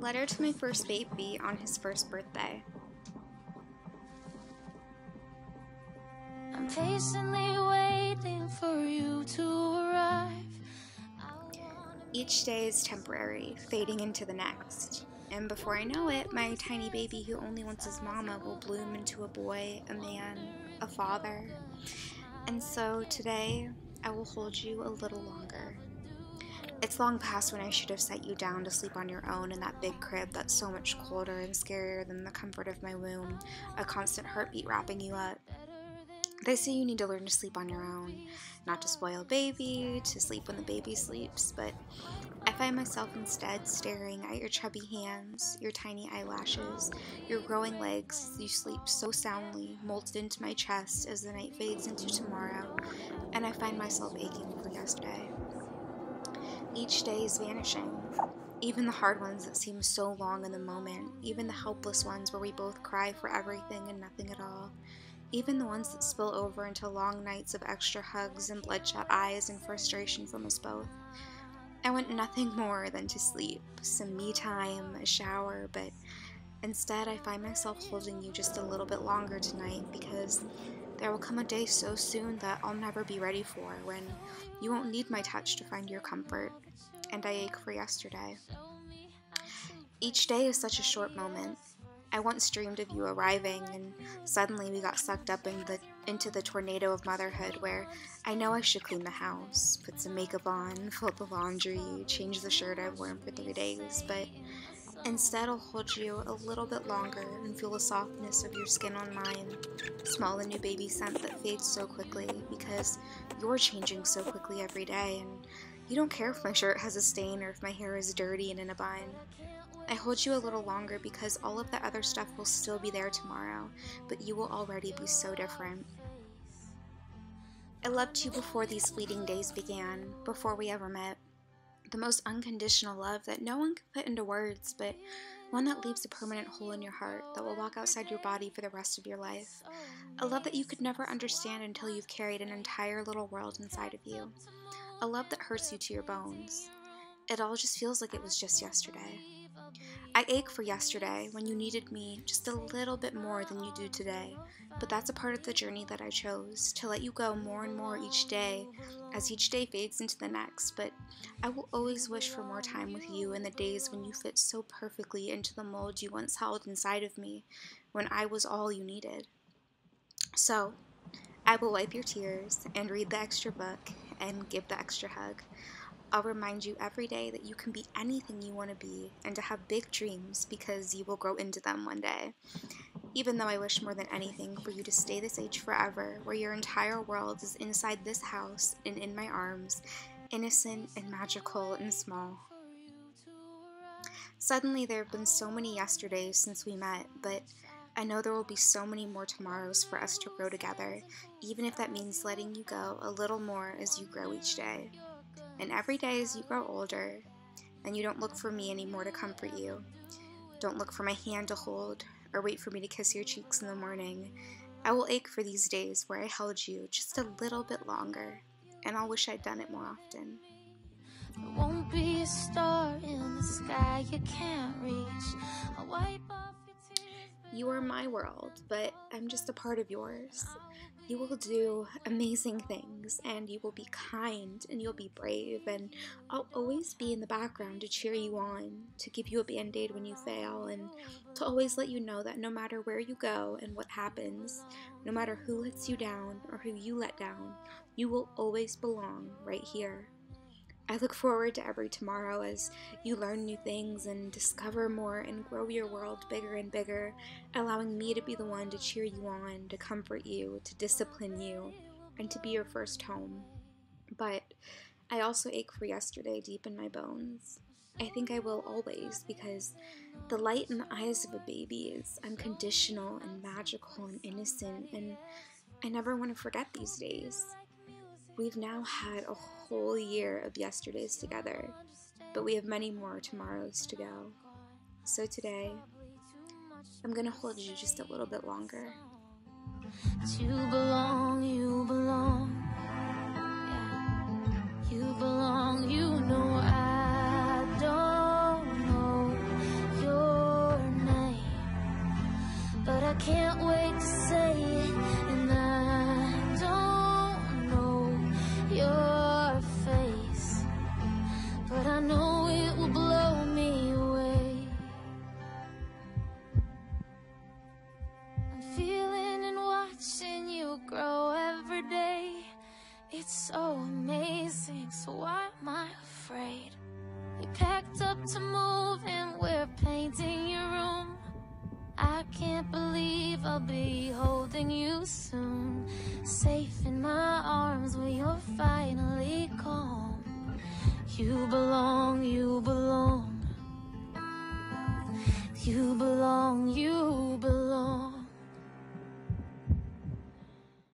letter to my first baby on his first birthday. I'm patiently waiting for you to arrive. Each day is temporary, fading into the next. And before I know it, my tiny baby who only wants his mama will bloom into a boy, a man, a father. And so today, I will hold you a little longer. It's long past when I should have set you down to sleep on your own in that big crib that's so much colder and scarier than the comfort of my womb, a constant heartbeat wrapping you up. They say you need to learn to sleep on your own, not to spoil baby, to sleep when the baby sleeps, but I find myself instead staring at your chubby hands, your tiny eyelashes, your growing legs as you sleep so soundly, molted into my chest as the night fades into tomorrow, and I find myself aching for yesterday. Each day is vanishing, even the hard ones that seem so long in the moment, even the helpless ones where we both cry for everything and nothing at all. Even the ones that spill over into long nights of extra hugs and bloodshot eyes and frustration from us both. I want nothing more than to sleep, some me time, a shower, but instead I find myself holding you just a little bit longer tonight because there will come a day so soon that I'll never be ready for, when you won't need my touch to find your comfort, and I ache for yesterday. Each day is such a short moment. I once dreamed of you arriving, and suddenly we got sucked up into the tornado of motherhood where I know I should clean the house, put some makeup on, fold the laundry, change the shirt I've worn for 3 days, but instead I'll hold you a little bit longer and feel the softness of your skin on mine, smell the new baby scent that fades so quickly because you're changing so quickly every day, and you don't care if my shirt has a stain or if my hair is dirty and in a bind. I hold you a little longer because all of the other stuff will still be there tomorrow, but you will already be so different. I loved you before these fleeting days began, before we ever met. The most unconditional love that no one can put into words, but one that leaves a permanent hole in your heart that will walk outside your body for the rest of your life. A love that you could never understand until you've carried an entire little world inside of you. A love that hurts you to your bones. It all just feels like it was just yesterday. I ache for yesterday, when you needed me just a little bit more than you do today, but that's a part of the journey that I chose, to let you go more and more each day, as each day fades into the next, but I will always wish for more time with you in the days when you fit so perfectly into the mold you once held inside of me, when I was all you needed. So, I will wipe your tears, and read the extra book, and give the extra hug. I'll remind you every day that you can be anything you want to be and to have big dreams because you will grow into them one day. Even though I wish more than anything for you to stay this age forever, where your entire world is inside this house and in my arms, innocent and magical and small. Suddenly there have been so many yesterdays since we met, but I know there will be so many more tomorrows for us to grow together, even if that means letting you go a little more as you grow each day. And every day as you grow older, and you don't look for me anymore to comfort you, don't look for my hand to hold, or wait for me to kiss your cheeks in the morning, I will ache for these days where I held you just a little bit longer, and I'll wish I'd done it more often. There won't be a star in the sky you can't reach. I'll wipe off your tears. You are my world, but I'm just a part of yours. You will do amazing things, and you will be kind, and you'll be brave, and I'll always be in the background to cheer you on, to give you a band-aid when you fail, and to always let you know that no matter where you go and what happens, no matter who lets you down or who you let down, you will always belong right here. I look forward to every tomorrow as you learn new things and discover more and grow your world bigger and bigger, allowing me to be the one to cheer you on, to comfort you, to discipline you, and to be your first home. But I also ache for yesterday deep in my bones. I think I will always, because the light in the eyes of a baby is unconditional and magical and innocent, and I never want to forget these days. We've now had a whole year of yesterdays together, but we have many more tomorrows to go. So today, I'm gonna hold you just a little bit longer. You belong, yeah. You belong, you know I don't know. amazing, so why am I afraid? You packed up to move and we're painting your room. I can't believe I'll be holding you soon. Safe in my arms when you're finally calm. You belong.